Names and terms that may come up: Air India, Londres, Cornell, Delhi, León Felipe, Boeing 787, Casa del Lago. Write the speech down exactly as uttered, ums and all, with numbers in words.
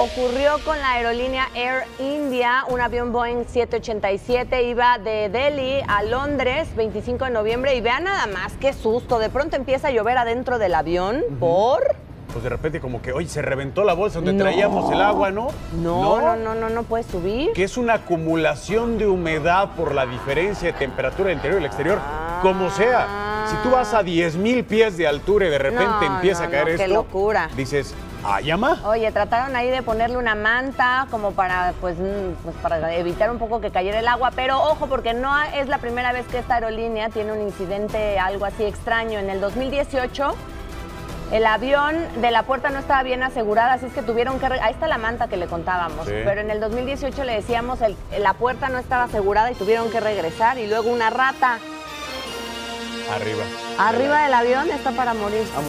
ocurrió con la aerolínea Air India. Un avión Boeing siete ochenta y siete iba de Delhi a Londres, veinticinco de noviembre, y vean nada más, qué susto. De pronto empieza a llover adentro del avión. Uh-huh. ¿Por? Pues de repente como que, oye, se reventó la bolsa donde no. traíamos el agua, ¿no? No, no, no, no, no, no puede subir. Que es una acumulación de humedad por la diferencia de temperatura del interior y el exterior, ah. como sea. Si tú vas a diez mil pies de altura y de repente no, empieza no, a caer no, esto... ¡Qué locura! Dices, ¡ah, llama! Oye, trataron ahí de ponerle una manta como para, pues, pues, para evitar un poco que cayera el agua. Pero ojo, porque no es la primera vez que esta aerolínea tiene un incidente algo así extraño. En el dos mil dieciocho... el avión de la puerta no estaba bien asegurada, así es que tuvieron que... Ahí está la manta que le contábamos, sí. Pero en el dos mil dieciocho le decíamos el, la puerta no estaba asegurada y tuvieron que regresar. Y luego una rata... Arriba. Arriba del avión está para morir.